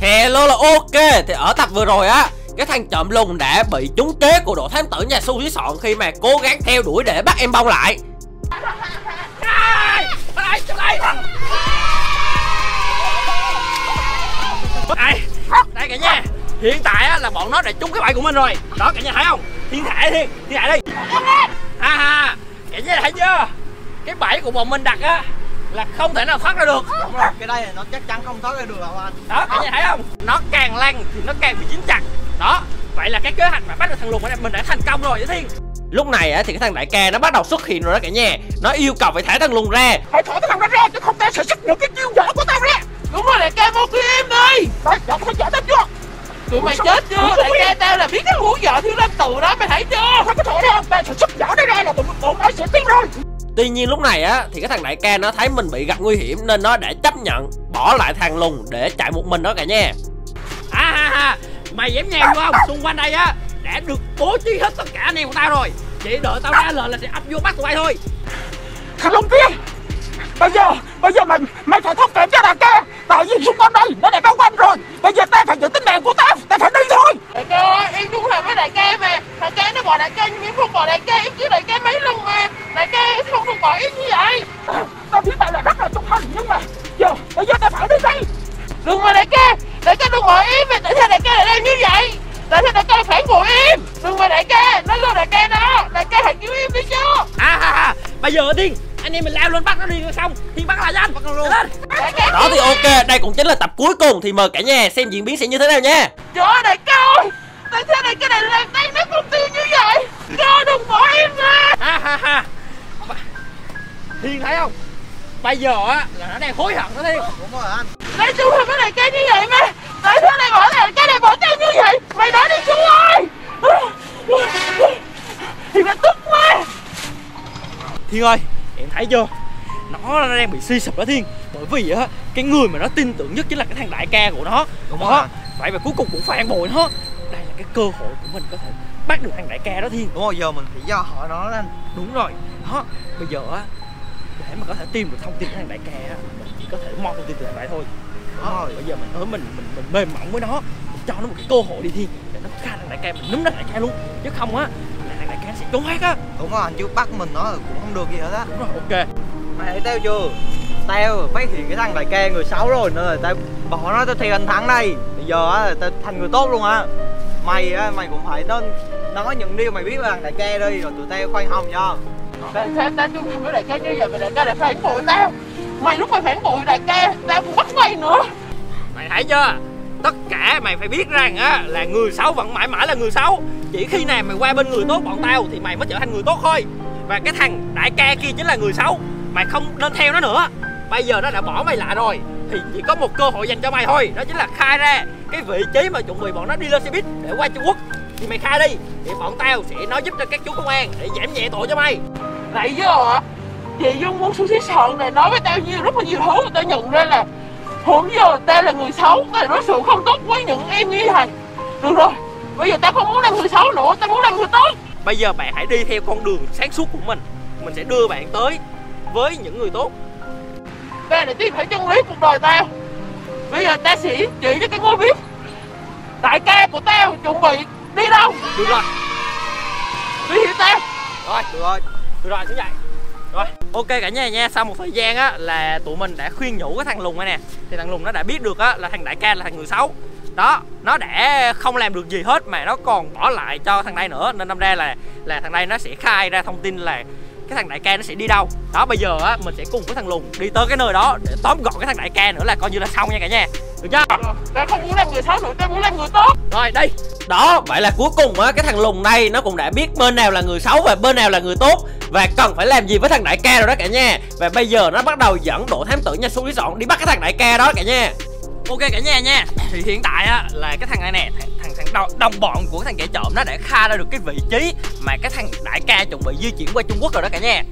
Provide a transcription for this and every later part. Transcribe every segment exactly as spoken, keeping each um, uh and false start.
Hello là ok. Thì ở tập vừa rồi á, cái thằng trộm lùn đã bị trúng kế của đội thám tử nhà SUXIXON khi mà cố gắng theo đuổi để bắt em Bông lại. Đây, đây cả nhà. Hiện tại á, là bọn nó đã trúng cái bẫy của mình rồi. Đó cả nhà thấy không? Thiên thải đi, thiên thải đi. Ha ha, cả nhà thấy chưa? Cái bẫy của bọn mình đặt á là không thể nào thoát ra được. Đúng rồi, cái đây nó chắc chắn không thoát ra được đâu anh. Đó, cả nhà thấy không? Nó càng lăn thì nó càng bị dính chặt. Đó, vậy là cái kế hoạch mà bắt được thằng lùn này mình đã thành công rồi với Thiên. Lúc này á thì cái thằng đại ca nó bắt đầu xuất hiện rồi đó cả nhà. Nó yêu cầu phải thả thằng lùn ra. Hãy thả thằng lùn ra chứ không ta sẽ xách được cái chiêu võ của tao ra. Đúng rồi đại ca, vô kia em đi. Đại ca không giỏi tao chưa? Tụi mày chết chưa? Đại ca tao là biết cái hũ vợ Thiên Lâm tù đó, mày thấy chưa? Không có thổi đâu, mày sẽ xách võ nó ra là tụi bọn nó sẽ tiến rồi. Tuy nhiên lúc này á thì cái thằng đại ca nó thấy mình bị gặp nguy hiểm nên nó đã chấp nhận bỏ lại thằng lùn để chạy một mình đó cả nha. À ha ha, mày dám nhèo không? Xung quanh đây á đã được bố trí hết tất cả anh em của tao rồi, chỉ đợi tao ra lệnh là sẽ ập vô bắt tụi bay thôi. Thằng lùn kia, bây giờ bây giờ mày mày phải thoát kịp cho đại ca, tại vì xung quanh đây nó đã bao quanh rồi. Bây giờ tao phải giữ tính mạng của tao, tao phải đi thôi. Đại ca ơi, em đúng là với đại ca mà. Đại ca nó bỏ đại ca nhưng em không bỏ đại ca, em chứ đại ca mấy lần mà. Đại ca em không được bỏ em như vậy. Tao, tao biết bạn là rất là trung thành nhưng mà giờ bây giờ tao phải đi đây. Đừng mà đại ca, đại ca đừng bỏ em, tại sao đại ca lại làm như vậy? Tại sao đại ca phản bội em? Đừng mà đại ca, nó luôn đại ca đó, đại ca hãy cứu em đi chứ. À ha ha, bây giờ đi. Anh em mình lao lên bắt nó đi rồi xong thì bắt lại anh. Đó thì ok, đây cũng chính là tập cuối cùng thì mời cả nhà xem diễn biến sẽ như thế nào nha. Trời ơi đại ca ơi, tại sao đại ca này làm tay nó không tiêu như vậy? Cho đừng bỏ em ra. Ha ha ha, Thiên thấy không? Bây giờ á là nó đang hối hận đó Thiên. Đúng rồi anh. Nói chung là cái đại ca như vậy mà, tại sao lại bỏ đại ca này bỏ tay như vậy? Mày nói đi chú ơi. Thì nó tức quá. Thiên ơi, em thấy chưa? Nó đang bị suy sụp đó Thiên. Bởi vì á, cái người mà nó tin tưởng nhất chính là cái thằng đại ca của nó. Đúng đó. Rồi. Vậy mà cuối cùng cũng phản bội nó. Đây là cái cơ hội của mình có thể bắt được thằng đại ca đó Thiên. Đúng rồi, giờ mình phải do họ nó lên. Đúng rồi. Đó. Bây giờ á, để mà có thể tìm được thông tin của thằng đại ca á, mình chỉ có thể mò thông tin từ vậy thôi. Đúng rồi. Bây giờ mình tới mình mình mình mềm mỏng với nó, mình cho nó một cái cơ hội đi Thiên, để nó khai thằng đại ca, mình núm nó đại ca luôn. Chứ không á, đại ca sẽ trốn hết á. Đúng rồi, chứ bắt mình nó cũng không được gì hết á. Đúng rồi, ok. Mày thấy tao chưa? Tao phát hiện cái thằng đại ca người xấu rồi nên là tao bỏ nó, tao theo anh Thắng đây. Bây giờ á tao thành người tốt luôn á. Mày á, mày cũng phải nên nói những điều mày biết về thằng đại ca đi rồi tụi tao khoan hồng cho. Tại sao tao chung với đại ca như vậy mà đại ca lại phản bội tao? Mày lúc mày phản bội đại ca, tao cũng bắt mày nữa. Mày thấy chưa? Tất cả mày phải biết rằng á là người xấu vẫn mãi mãi là người xấu. Chỉ khi nào mày qua bên người tốt bọn tao thì mày mới trở thành người tốt thôi. Và cái thằng đại ca kia chính là người xấu, mày không nên theo nó nữa. Bây giờ nó đã bỏ mày lại rồi thì chỉ có một cơ hội dành cho mày thôi, đó chính là khai ra cái vị trí mà chuẩn bị bọn nó đi lên xe buýt để qua Trung Quốc. Thì mày khai đi thì bọn tao sẽ nói giúp cho các chú công an để giảm nhẹ tội cho mày. Nãy giờ ạ, chị Dung muốn SUXIXON này nói với tao nhiều, rất là nhiều thứ mà tao nhận ra là hôm giờ tao là người xấu, tao đối xử không tốt với những em như thầy. Được rồi, bây giờ tao không muốn làm người xấu nữa, tao muốn làm người tốt. Bây giờ bạn hãy đi theo con đường sáng suốt của mình. Mình sẽ đưa bạn tới với những người tốt. Tao để tìm thấy chân lý cuộc đời tao. Bây giờ tao sẽ chỉ cho cái ngôi biết đại ca của tao chuẩn bị đi đâu. Được rồi, đi hiểu tao. Rồi, được rồi, được rồi, như vậy. Rồi, ok cả nhà nha, sau một thời gian á là tụi mình đã khuyên nhủ cái thằng lùn này nè. Thì thằng lùn nó đã biết được á là thằng đại ca là thằng người xấu. Đó, nó đã không làm được gì hết mà nó còn bỏ lại cho thằng đây nữa. Nên đâm ra là là thằng đây nó sẽ khai ra thông tin là cái thằng đại ca nó sẽ đi đâu. Đó, bây giờ á mình sẽ cùng với thằng lùn đi tới cái nơi đó để tóm gọn cái thằng đại ca nữa là coi như là xong nha cả nhà. Được chưa? Tao không muốn làm người xấu nữa, tao muốn làm người tốt. Rồi, đi. Đó, vậy là cuối cùng á cái thằng lùn này nó cũng đã biết bên nào là người xấu và bên nào là người tốt và cần phải làm gì với thằng đại ca rồi đó cả nha. Và bây giờ nó bắt đầu dẫn đội thám tử nhà SUXIXON đi bắt cái thằng đại ca đó cả nha. Ok cả nhà nha, thì hiện tại á là cái thằng này nè, thằng thằng, thằng đồng, đồng bọn của cái thằng kẻ trộm nó đã khai ra được cái vị trí mà cái thằng đại ca chuẩn bị di chuyển qua Trung Quốc rồi đó cả nhà.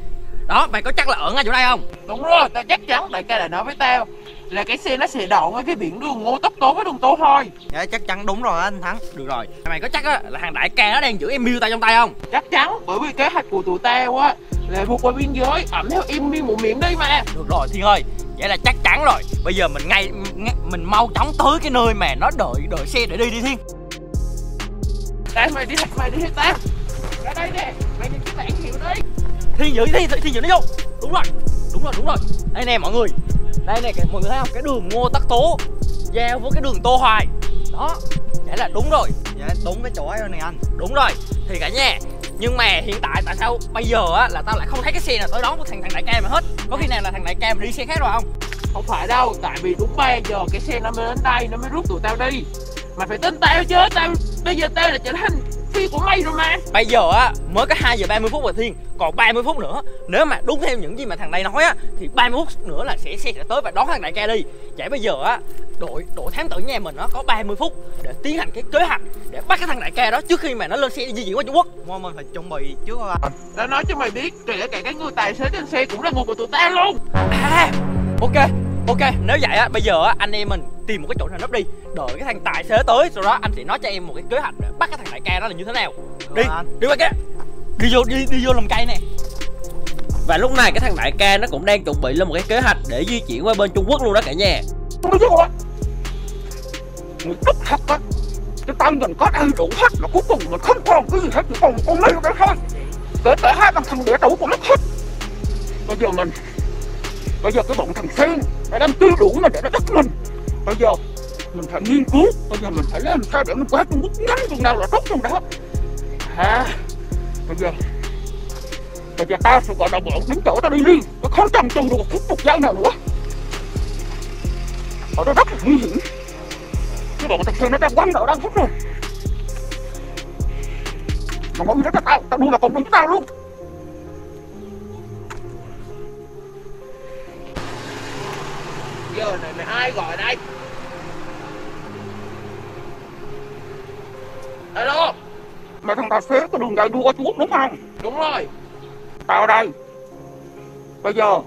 Đó, mày có chắc là ẩn ở chỗ đây không? Đúng rồi, tao chắc chắn đại ca đã nói với tao là cái xe nó sẽ đậu ở cái biển đường Ngô Tất Tố với đường Tô thôi. Dạ chắc chắn đúng rồi anh Thắng. Được rồi, mày có chắc á là thằng đại ca nó đang giữ em Miu tao trong tay không? Chắc chắn, bởi vì kế hoạch của tụi tao á là vượt qua biên giới ẩm theo em Miu một miệng đi mà. Được rồi Thiên ơi, Vậy là chắc chắn rồi. Bây giờ mình ngay mình mau chóng tới cái nơi mà nó đợi đợi xe để đi đi Thiên. Đây mày đi, mày đi hết ta. Ra đây nè, mày đi cái lãng hiệu đi. Thiên giữ đi, Thiên giữ nó vô. Đúng rồi, đúng rồi, đúng rồi. Đây nè mọi người. Đây nè mọi người thấy không? Cái đường Ngô Tất Tố giao với cái đường Tô Hoài. Đó. Vậy là đúng rồi. Dạ đúng cái chỗ ấy rồi nè anh. Đúng rồi. Thì cả nhà. Nhưng mà hiện tại tại sao bây giờ á là tao lại không thấy cái xe nào tới đón của thằng thằng đại ca mà hết. Có khi nào là thằng đại ca mà đi xe khác rồi không? Không phải đâu, tại vì đúng ba giờ cái xe nó mới đến đây, nó mới rút tụi tao đi. Mày phải tin tao chứ, tao bây giờ tao là trở thành phi của mày rồi mà. Bây giờ á mới có hai giờ ba mươi phút rồi Thiên, còn ba mươi phút nữa. Nếu mà đúng theo những gì mà thằng này nói á thì ba mươi phút nữa là sẽ xe sẽ tới và đón thằng đại ca đi. Vậy bây giờ á đội đội thám tử nhà mình nó có ba mươi phút để tiến hành cái kế hoạch để bắt cái thằng đại ca đó trước khi mà nó lên xe đi di chuyển qua Trung Quốc. Mà mình phải chuẩn bị trước thôi anh. Tao nói cho mày biết, kể cả cái người tài xế trên xe cũng là người của tụi ta luôn. À, ok. Ok, nếu vậy á, bây giờ á, anh em mình tìm một cái chỗ nào nấp đi. Đợi cái thằng tài xế tới, sau đó anh sẽ nói cho em một cái kế hoạch để bắt cái thằng đại ca đó là như thế nào. Đi, đi qua kia. Đi vô, đi đi vô lồng cây nè. Và lúc này cái thằng đại ca nó cũng đang chuẩn bị lên một cái kế hoạch để di chuyển qua bên Trung Quốc luôn đó cả nhà. Người đúc thật á, cái tao mình có đầy đủ hết, mà cuối cùng mình không còn cái gì hết, chỉ còn một con leo đó thôi. Để tới hai con thằng địa đủ của nó hết. Bây giờ mình, bây giờ cái bọn thằng Sơn đã đang tư đủ mà để nó bắt mình. Bây giờ mình phải nghiên cứu, bây giờ mình phải làm sao để mình qua Trung Quốc ngắn chừng nào là tốt trong đó. À, bây giờ bây giờ tao sẽ gọi đồng bọn đứng chỗ tao đi đi. Nó không cầm chừng được một cuộc giao nào nữa. Ở đó rất là nguy hiểm. Cái bọn thằng Sơn nó đang quăng ở đang phút rồi. Mà mọi người rất là tao, tao đua là còn đúng tao luôn. Giờ này mày ai gọi đây? Alo. Mày thằng tài xế có đường dài đua qua Trung Quốc đúng không? Đúng rồi. Tao đây. Bây giờ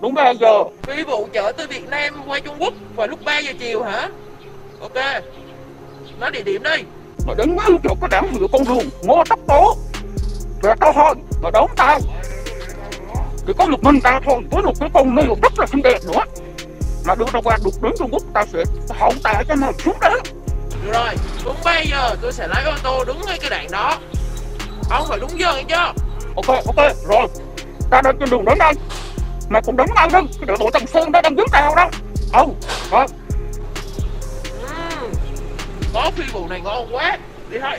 đúng ba giờ. Phi vụ chở từ Việt Nam qua Trung Quốc vào lúc ba giờ chiều hả? Ok. Nói địa điểm đi. Mày đến ngay chỗ cái đảng hiệu con đường Ngô Tất Tố. Về tao thôi, mày đón tao. Chỉ có một mình tao thôi, với một cái con này rất là xinh đẹp nữa. Mà đưa tao qua đục đến Trung Quốc, tao sẽ hậu tạ cho mày xuống đó. Được rồi, đúng ba giờ tôi sẽ lái ô tô đúng ngay cái đoạn đó. Ông phải đúng giờ nghe chưa? Ok, ok, rồi. Tao đang trên đường đến đây. Mày cũng đóng tao đi, cái đội bộ Tầm Sơn đó đang đứng tao đó. Ừ, rồi. Ừ, có phi vụ này ngon quá, đi thôi.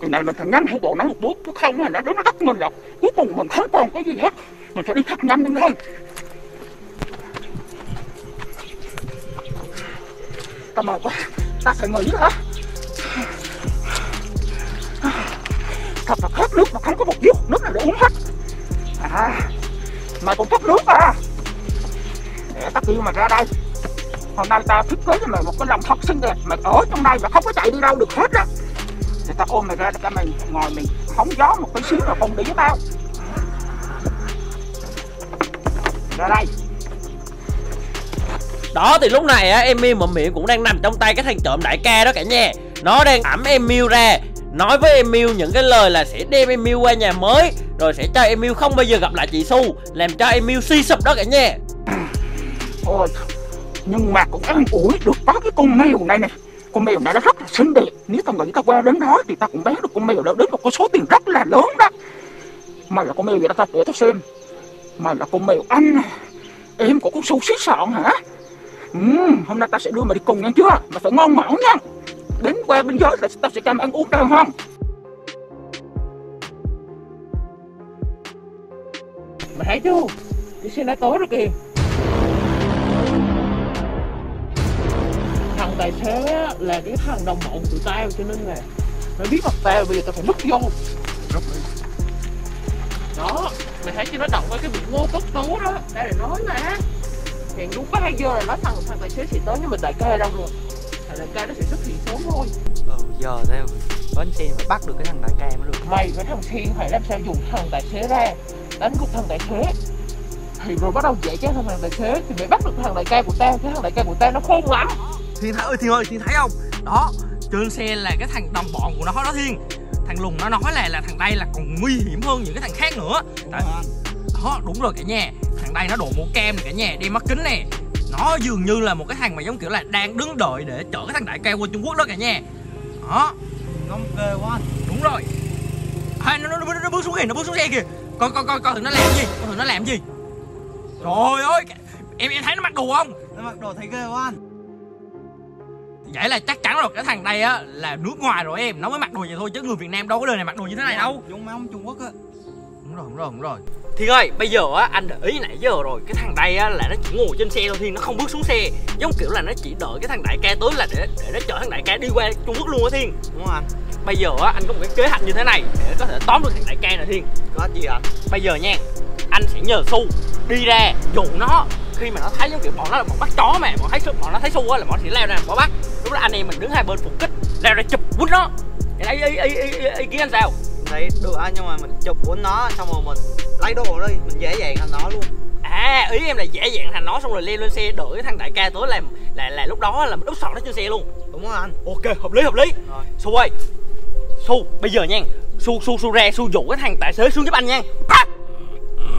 Cái này mình phải ngăn hai bộ nó một bước, chứ không là nó đứng nó đắt mình rồi. Cuối cùng mình không còn cái gì hết, mình phải đi thật nhanh lên thôi. Tao mệt quá, tao phải nghỉ hả? Thật là khát nước mà không có một giọt nước nào để uống hết. À, mày cũng khát nước à? Để tao kêu mày ra đây. Hôm nay tao thiết kế cho mày một cái lòng thật xinh đẹp, mày ở trong đây mà không có chạy đi đâu được hết á. Thì tao ôm mày ra để mày ngồi mình hóng gió một cái xíu rồi cùng đi với tao. Ra đây. Đó thì lúc này á, Emil mà miệng cũng đang nằm trong tay cái thằng trộm đại ca đó cả nhà. Nó đang ẵm Emil ra, nói với Emil những cái lời là sẽ đem Emil qua nhà mới, rồi sẽ cho Emil không bao giờ gặp lại chị Su, làm cho Emil suy sụp đó cả nhà. Ôi, nhưng mà cũng ăn ủi được có cái con mèo này nè. Con mèo này nó rất là xinh đẹp. Nếu tao nghĩ tao qua đến đó thì tao cũng bán được con mèo đó đến một con số tiền rất là lớn đó. Mày là con mèo gì đó tao để tao xem. Mày là con mèo anh, em của con Su xí sọn hả? Ừ, hôm nay ta sẽ đưa mày đi cùng nghe chưa? Mày phải ngon mỏng nha. Đến qua bên giới là ta sẽ cho mày ăn uống đàng hoàng. Mày thấy chưa? Cái xe đã tối rồi kìa. Thằng tài xế là cái thằng đồng bọn tụi tao, cho nên là mày biết mặt tao, bây giờ tao phải núp vô. Đó, mày thấy chứ nó động với cái bị Ngô Tất Tố đó. Tao để nói mà. Hẹn đúng có hai giờ là nói thằng thằng tài xế sẽ tới, nhưng mình đại ca đâu rồi. Thằng đại ca nó sẽ xuất hiện sớm thôi. Ừ, giờ theo bánh xe phải bắt được cái thằng đại ca mới được. Mày với thằng Thiên phải làm sao dùng thằng tài xế ra, đánh gục thằng tài xế, thì rồi bắt đầu dễ cho thằng tài xế, thì mày bắt được thằng đại ca của tao. Cái thằng đại ca của tao nó khôn lắm. Thiên thấy ơi, Thiên ơi, Thiên thấy không? Đó, trên xe là cái thằng đồng bọn của nó đó Thiên. Thằng Lùng nó nói là là thằng đây là còn nguy hiểm hơn những cái thằng khác nữa. Đúng, Tại... đó, đúng rồi cả nhà. thằng đây nó đội mũ kem này cả nhà, đi mắt kính nè. Nó dường như là một cái thằng mà giống kiểu là đang đứng đợi để chở cái thằng đại ca qua Trung Quốc đó cả nhà. Đó. Ngông kê quá. Đúng rồi. À, nó, nó, nó, nó bước xuống kìa, nó bước xuống xe kìa. Coi coi coi coi thử nó làm gì, coi thử nó làm gì. Trời ơi, em em thấy nó mặc đồ không? Nó mặc đồ thấy ghê quá anh. Vậy là chắc chắn rồi, cái thằng này á là nước ngoài rồi em, nó mới mặc đồ vậy thôi chứ người Việt Nam đâu có đời này mặc đồ như thế này đâu. Giống mấy ông Trung Quốc á. Đúng rồi, đúng rồi, đúng rồi. Thiên ơi, bây giờ á anh để ý nãy giờ rồi, cái thằng đây á là nó chỉ ngồi trên xe thôi Thiên, nó không bước xuống xe. Giống kiểu là nó chỉ đợi cái thằng đại ca tới là để để nó chở thằng đại ca đi qua Trung Quốc luôn á Thiên. Đúng không anh? Bây giờ á anh có một cái kế hoạch như thế này để có thể tóm được thằng đại ca nè Thiên. Có gì ạ? Bây giờ nha, anh sẽ nhờ Su đi ra dụ nó, khi mà nó thấy giống kiểu bọn nó là bọn bắt chó mà, bọn thấy bọn nó thấy Su á là bọn sẽ leo ra bọn bắt. Lúc đó anh em mình đứng hai bên phục kích, leo ra chụp quýt nó. Cái ý ý ý ý kiến anh sao? Đấy được anh, nhưng mà mình chụp quýt nó xong rồi mình lấy đồ đi, mình dễ dàng thành nó luôn. À ý em là dễ dàng thành nó xong rồi leo lên xe đợi cái thằng đại ca tới làm là là lúc đó là mình úp sọt nó trên xe luôn. Đúng không anh? Ok, hợp lý hợp lý. Rồi. Su ơi. Su bây giờ nha, Su Su Su ra Su dụ cái thằng tài xế xuống giúp anh nha. À.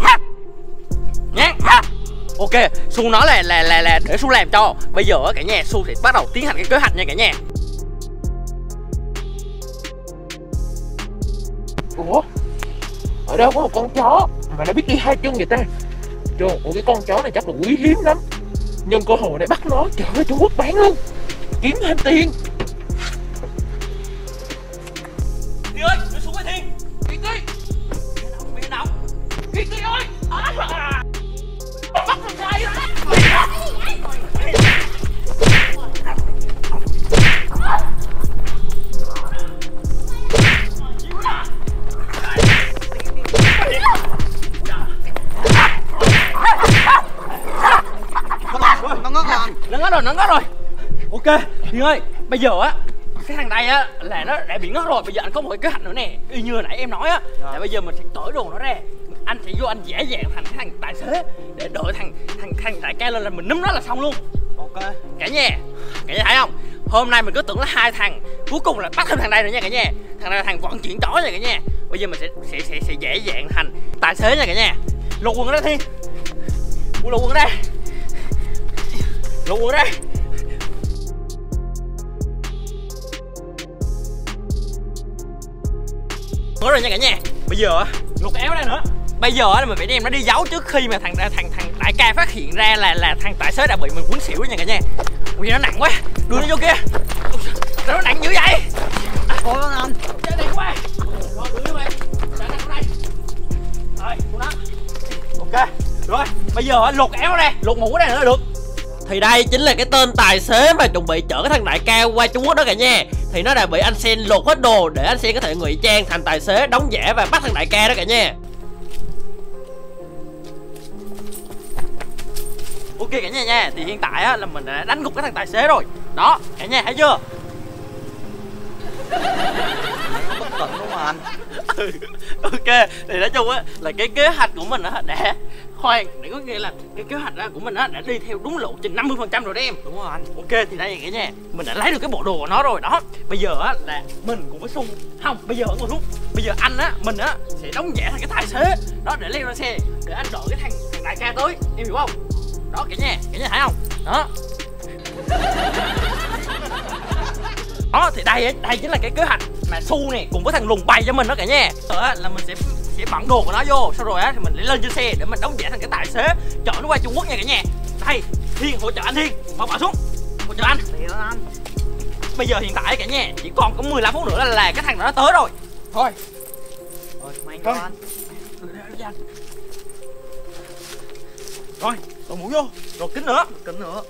À. Nha. À. Ok, Su nói là là là là để Su làm cho. Bây giờ cả nhà Su sẽ bắt đầu tiến hành cái kế hoạch nha cả nhà. Ủa? Ở đâu có một con chó mà nó biết đi hai chân vậy ta? Trời ơi, cái con chó này chắc là quý hiếm lắm. Nhân cơ hội này bắt nó chở Trung Quốc bán luôn, kiếm thêm tiền. Thiên ơi, nó xuống rồi Thiên. Thiên ơi, mày động. Thiên ơi. À. Bắt thằng trai đó. Nó ngất rồi, nó ngất rồi, nó ngất rồi. Ok, Thiên ơi, bây giờ á cái thằng này á là nó đã bị ngất rồi. Bây giờ anh có một kế hoạch nữa nè, y như nãy em nói á là bây giờ mình sẽ cởi đồ nó ra, anh sẽ vô anh dễ dàng thành cái thằng tài xế để đợi thằng thằng thằng đại ca lên là mình núm nó là xong luôn. Ok cả nhà, cả nhà thấy không, hôm nay mình cứ tưởng là hai thằng, cuối cùng là bắt thêm thằng này rồi nha cả nhà. Thằng này là thằng vận chuyển chó nha cả nhà. Bây giờ mình sẽ sẽ sẽ, sẽ dễ dàng thành tài xế nha cả nhà. Lột quần ra Thiên, lột quần ra, lột quần ra. Nói rồi nha cả nhà, bây giờ lột cái áo ra nữa. Bây giờ là mình phải đem nó đi giấu trước khi mà thằng thằng thằng đại ca phát hiện ra là là thằng tài xế đã bị mình quýnh xỉu nha cả nhà. Ui nó nặng quá, đưa nó vô kia. Sao nó nặng dữ vậy? Thôi con anh. Chơi này quá. Rồi đưa nó về. Trả nó đây. Rồi, của nó. Ok. Rồi, bây giờ lột áo ra, lột mũ ra nữa được. Thì đây chính là cái tên tài xế mà chuẩn bị chở cái thằng đại ca qua Trung Quốc đó cả nhà. Thì nó đã bị anh Sen lột hết đồ để anh Sen có thể ngụy trang thành tài xế đóng giả và bắt thằng đại ca đó cả nhà. Ok cả nhà nha, thì hiện tại á, là mình đã đánh gục cái thằng tài xế rồi. Đó, cả nhà thấy chưa? Bất tận đúng không anh? Ừ. Ok, thì nói chung á là cái kế hoạch của mình á đã khoan, để có nghĩa là cái kế hoạch của mình á đã đi theo đúng lộ trình năm mươi phần trăm rồi đó em. Đúng rồi anh. Ok thì đây cả nhà, mình đã lấy được cái bộ đồ của nó rồi đó. Bây giờ á là mình cũng phải xung không, bây giờ ngồi xuống. Bây giờ anh á, mình á sẽ đóng giả thành cái tài xế đó để leo lên xe để anh đợi cái thằng thằng đại ca tới, em hiểu không? Đó cả nhà, cả nhà thấy không? Đó. Đó thì đây đây chính là cái kế hoạch mà Su này cùng với thằng Lùng bày cho mình đó cả nhà. Đó là mình sẽ sẽ bận đồ của nó vô, sau rồi á thì mình lại lên trên xe để mình đóng giả thành cái tài xế chở nó qua Trung Quốc nha cả nhà. Đây, Thiên hỗ trợ anh Thiên, bỏ bỏ xuống. Hỗ trợ anh. Bây giờ hiện tại cả nhà chỉ còn có mười lăm phút nữa là, là cái thằng đó nó tới rồi. Thôi. Rồi, mày cho anh. Rồi, đồ mũ vô, rồi kính nữa, kính nữa.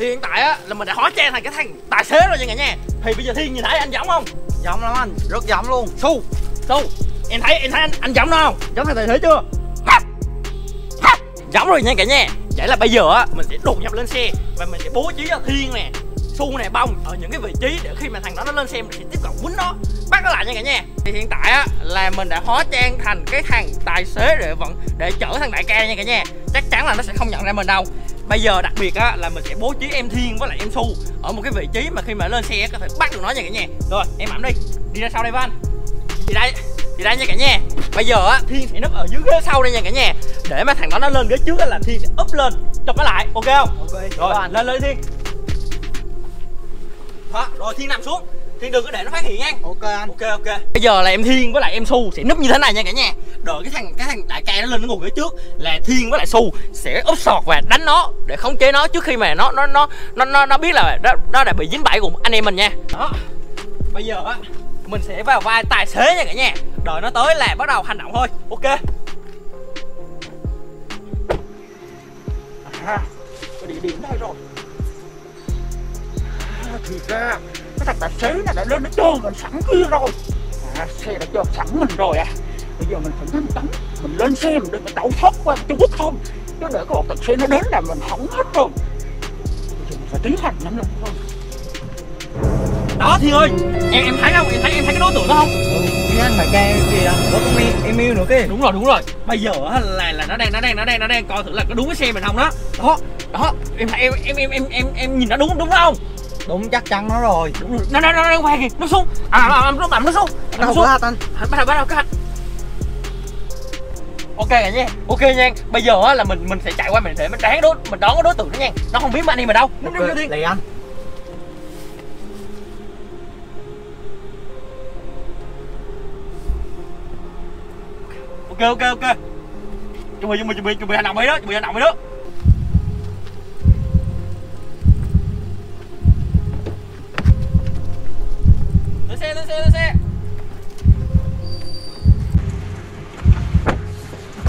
Thì hiện tại á là mình đã hóa trang thành cái thằng tài xế rồi nha cả nhà. Thì bây giờ Thiên nhìn thấy anh giống không? Giống lắm anh, rất giống luôn. Su, Su, em thấy em thấy anh, anh giống nó không? Giống thằng tài xế chưa? Ha. Ha. Giống rồi nha cả nhà. Vậy là bây giờ á mình sẽ đột nhập lên xe và mình sẽ bố trí cho Thiên nè, Su nè, Bông ở những cái vị trí để khi mà thằng đó nó lên xe mình sẽ tiếp cận quýnh nó, bắt nó lại nha cả nhà. Thì hiện tại á là mình đã hóa trang thành cái thằng tài xế để vận để chở thằng đại ca nha cả nhà. Chắc chắn là nó sẽ không nhận ra mình đâu. Bây giờ đặc biệt á là mình sẽ bố trí em Thiên với lại em Su ở một cái vị trí mà khi mà lên xe có thể bắt được nó nha cả nhà. Rồi em ẵm đi, đi ra sau đây với anh. Thì đây Thì đây nha cả nhà, bây giờ á Thiên sẽ núp ở dưới ghế sau đây nha cả nhà, để mà thằng đó nó lên ghế trước là Thiên sẽ úp lên chụp nó lại, ok không? Ok rồi, rồi lên lên Thiên. Đó, rồi Thiên nằm xuống, Thiên đừng có để nó phát hiện nha. Ok anh. Ok ok. Bây giờ là em Thiên với lại em Su sẽ núp như thế này nha cả nhà. Đợi cái thằng cái thằng đại ca nó lên nó ngồi ghế trước là Thiên với lại Su sẽ úp sọt và đánh nó để khống chế nó trước khi mà nó nó nó nó nó, nó biết là nó, nó đã bị dính bẫy của anh em mình nha. Đó. Bây giờ á mình sẽ vào vai tài xế nha cả nhà. Đợi nó tới là bắt đầu hành động thôi. Ok. À, có địa điểm đây rồi. À, thì ra cái thằng tài xế này đã lên nó trơn mình sẵn kia rồi. À, xe đã cho sẵn mình rồi à. Bây giờ mình phải nhanh chóng, mình lên xe mình đừng có tẩu thoát qua Trung Quốc không. Chứ để cái bọn tài xế nó đến là mình hỏng hết rồi. Bây giờ mình phải tiến hành nhanh lên thôi. Đó Thiên ơi, em em thấy không? Em thấy em thấy cái đối tượng đó không? Ừ, cái anh mà ca kìa, có con em, em yêu nữa kìa. Đúng rồi, đúng rồi. Bây giờ là là nó đang nó đang nó đang nó đang coi thử là có đúng cái xe mình không đó. Đó, đó, em em em em em em, em nhìn nó đúng đúng không? Đúng chắc chắn nó rồi. Đúng rồi. Nó nó nó nó quay kìa, nó xuống. À à, à nó bấm nó xuống. Nó xuống. Bắt đầu bắt đầu bắt đầu. Ok cả nha, ok nha. Bây giờ là mình mình sẽ chạy qua mình để mình đáng đối mình đón cái đối tượng đó nha. Nó không biết mà anh đi mà đâu. Đúng đúng đi. Lì anh. Ok ok ok. Chuẩn bị chuẩn bị chuẩn bị chuẩn bị hành động đi đó, chuẩn bị hành động đi đó. Lên xe lên xe lên xe.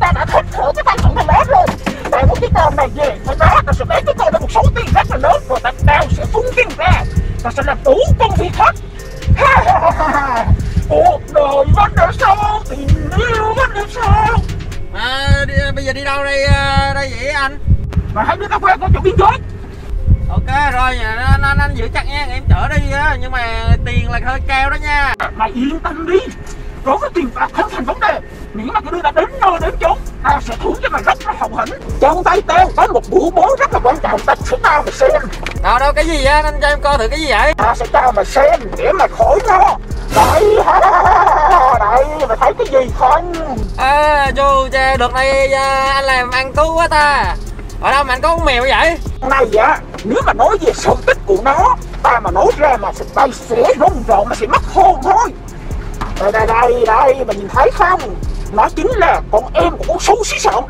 Ta đã thích thử cái tay của thằng bé rồi. Ta muốn cái con này về với nó, ta sẽ lấy cái con đó một số tiền rất là lớn rồi ta đào sẽ phun tiền ra. Ta sẽ làm đủ công việc hết. Cuộc đời vẫn ở sau, tình yêu vẫn ở sau. À, đi, bây giờ đi đâu đây đây vậy anh? Mà hãy đứa cà phê có chỗ biên giới. Ok rồi, anh, anh, anh giữ chặt nha, em chở đi nhưng mà tiền là hơi cao đó nha. Mày yên tâm đi. Rồi cái tiền bạc không thành vấn đề. Miễn mà cái đứa đã đến nơi đến chốn, ta sẽ thưởng cho mày rất là hậu hĩnh. Trong tay tao có một bữa bối rất là quan trọng, ta sẽ tao mà xem. Đâu đâu cái gì vậy? Anh cho em coi thử cái gì vậy? Ta sẽ tao mà xem để mà khỏi lo. Đây, đây, mày thấy cái gì không? À, chú cha được đây, anh làm ăn cứu quá ta. Ở đâu mà anh có con mèo vậy? Này dạ, nếu mà nói về sự tích của nó, ta mà nói ra mà sẽ bay sẽ rung rộn, mà sẽ mất hồn thôi. Đây đây đây đây, mình nhìn thấy không? Nó chính là con em của con SUXIXON,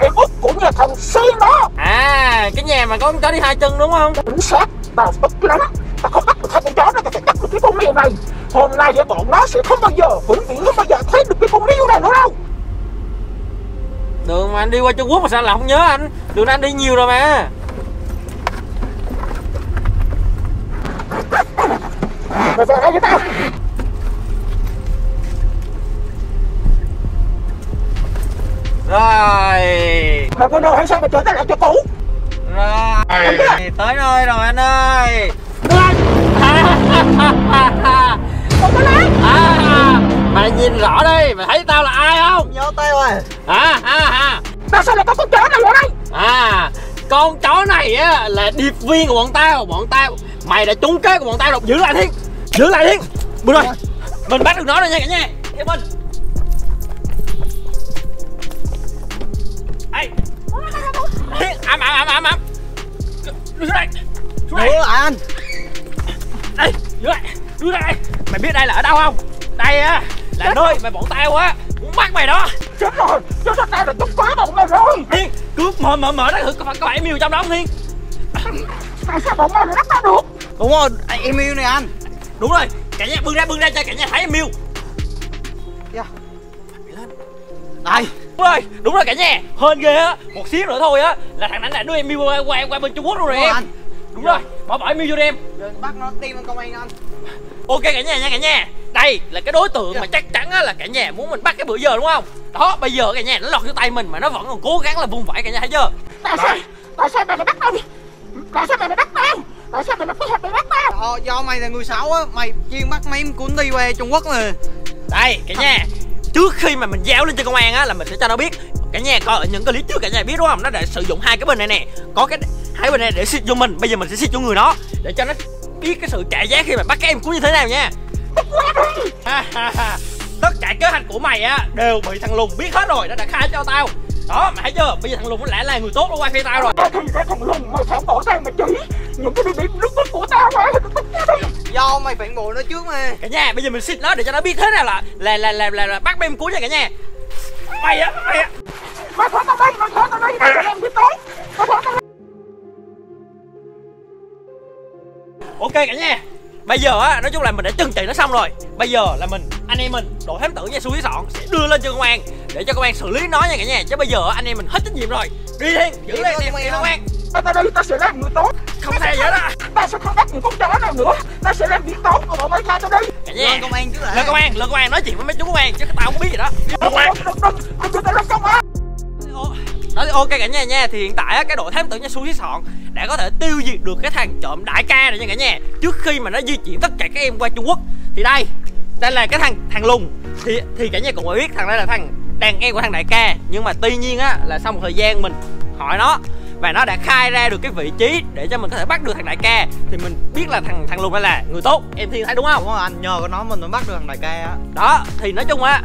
em út của nhà thằng Sen đó. À, cái nhà mà có con chó đi hai chân đúng không? Chính xác, tao tức lắm. Tao không bắt được hai con chó đó, tao phải bắt được cái con mèo này. Hôm nay vậy bọn nó sẽ không bao giờ, vĩnh viễn không bao giờ thấy được cái con điêu này nữa đâu. Đường mà anh đi qua Trung Quốc mà sao là không nhớ anh? Đường anh đi nhiều rồi mà. Mày vào đây với tao. Rồi. Mà con đâu hay sao mà chở ta lại cho cũ. Rồi. Tới nơi rồi anh ơi. Lên. Không có lấy. À, mày nhìn rõ đi, mày thấy tao là ai không? Nhớ tay rồi. À ha ha. Tao sao lại có con chó này ở đây? À, con chó này á là điệp viên của bọn tao, bọn tao. Mày đã trúng kế của bọn tao rồi, giữ lại Thiên. Giữ lại Thiên. Bữa rồi. Mình bắt được nó rồi nha cả nhà. Theo mình. Ấm ấm ấm ấm. Đưa xuống đây. Xuống đây. Đưa anh. Đây, đưa đây. Đưa đây. Mày biết đây là ở đâu không? Đây á là chết nơi rồi. Mày bọn tao á muốn bắt mày đó. Chết rồi. Chết rồi, tao đã trúng kế bọn mày rồi. Thiên, cứ mở mở mở ra thử có phải có em yêu trong đó không Thiên? Tại sao bọn mày lại bắt tao được? Đúng rồi, em yêu này anh. Đúng rồi. Cả nhà bưng ra bưng ra cho cả nhà thấy em yêu. Kìa. Đây. Đúng rồi, đúng rồi cả nhà, hên ghê á, một xíu nữa thôi á là thằng đánh lại đưa em yêu qua, qua, qua bên Trung Quốc luôn rồi em. Đúng rồi, bỏ bỏ em yêu vô đi em. Đừng bắt nó tìm công an anh. Ok cả nhà nha cả nhà, đây là cái đối tượng mà chắc chắn á là cả nhà muốn mình bắt cái bữa giờ đúng không? Đó, bây giờ cả nhà nó lọt vô tay mình mà nó vẫn còn cố gắng là vung vẩy cả nhà thấy chưa? Tại sao? Tại sao mày lại bắt tao? Tại sao mày lại bắt tao? Tại sao mày lại phối hợp mày bắt tao? Ờ, do mày là người xấu á, mày chuyên bắt mấy em cuốn đi về Trung Quốc mà. Đây, cả nhà, trước khi mà mình giao lên cho công an á là mình sẽ cho nó biết. Cả nhà coi ở những clip trước cả nhà biết đúng không? Nó đã sử dụng hai cái bình này nè. Có cái hai bình này để xịt vô mình, bây giờ mình sẽ xịt vô người nó để cho nó biết cái sự trả giá khi mà bắt các em cuốn như thế nào nha. Tất cả kế hoạch của mày á đều bị thằng Lùng biết hết rồi, nó đã khai cho tao. Đó, mày thấy chưa? Bây giờ thằng Lùng nó lẽ là người tốt, nó quay phe tao rồi. Thì ra thằng Lùng mày phản bội tao mà chỉ những cái điểm lúc đó của tao mà. Do mày phản bội nó trước mà. Cả nhà, bây giờ mình xịt nó để cho nó biết thế nào là là là là, là, là bắt mấy em cuối nha cả nhà. Mày á, mày á. Mày thả tao đây, mày thả tao đây, mày làm gì tốt. Mày thả tao đây. Ok cả nhà. Bây giờ á, nói chung là mình đã trừng trị nó xong rồi. Bây giờ là mình, anh em mình, đội thám tử nha SUXIXON sẽ đưa lên cho công an để cho công an xử lý nó nha cả nhà. Chứ bây giờ anh em mình hết trách nhiệm rồi. Đi Thiên, giữ đi, lên nè công an. Tao đây, tao sẽ làm người tốt. Không sao vậy đó. Tao sẽ không bắt những con chó nào nữa. Tao sẽ làm việc tốt của bọn mày ra tao đây. Cả nhà, công an chứ lại. Lên công an, lên công an nói chuyện với mấy chú công an chứ tao không biết gì đó. Công an. Công an. Đó, ok cả nhà nha, thì hiện tại cái đội thám tử nhà SUXIXON đã có thể tiêu diệt được cái thằng trộm đại ca này nha cả nhà. Trước khi mà nó di chuyển tất cả các em qua Trung Quốc thì đây, đây là cái thằng thằng Lùng. Thì thì cả nhà cũng phải biết thằng đây là thằng đàn em của thằng đại ca, nhưng mà tuy nhiên á là sau một thời gian mình hỏi nó và nó đã khai ra được cái vị trí để cho mình có thể bắt được thằng đại ca thì mình biết là thằng thằng Lùng đây là người tốt. Em Thiên thấy đúng không? Đúng rồi anh, nhờ có nó mình mới bắt được thằng đại ca á. Đó, thì nói chung á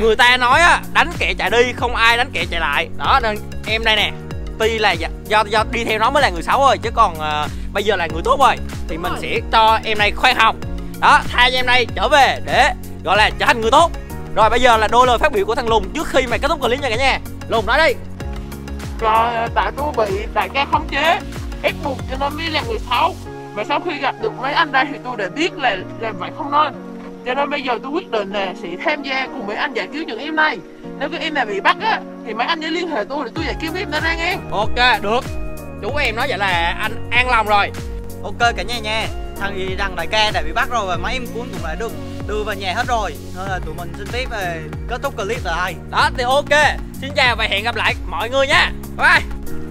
người ta nói á, đánh kẻ chạy đi không ai đánh kẻ chạy lại. Đó nên em đây nè, tuy là do do đi theo nó mới là người xấu rồi, chứ còn uh, bây giờ là người tốt rồi thì mình sẽ cho em này khoan hồng. Đó, thay cho em này trở về để gọi là trở thành người tốt. Rồi bây giờ là đôi lời phát biểu của thằng Lùng trước khi mày kết thúc clip nha cả nhà. Lùng nói đi. Rồi tại tôi bị đại ca khống chế ép buộc cho nên mới là người xấu. Mà sau khi gặp được mấy anh đây thì tôi đã biết là làm vậy không nên. Cho nên bây giờ tôi quyết định là sẽ tham gia cùng mấy anh giải cứu những em này. Nếu cái em này bị bắt á thì mấy anh sẽ liên hệ tôi để tôi giải cứu em này ra nghe. Ok, được. Chú em nói vậy là anh an lòng rồi. Ok cả nhà nha. Thằng gì đằng đại ca đã bị bắt rồi và mấy em cuốn cũng lại được đưa vào nhà hết rồi. Thôi là tụi mình xin phép kết thúc clip rồi. Đó thì ok. Xin chào và hẹn gặp lại mọi người nha. Bye bye.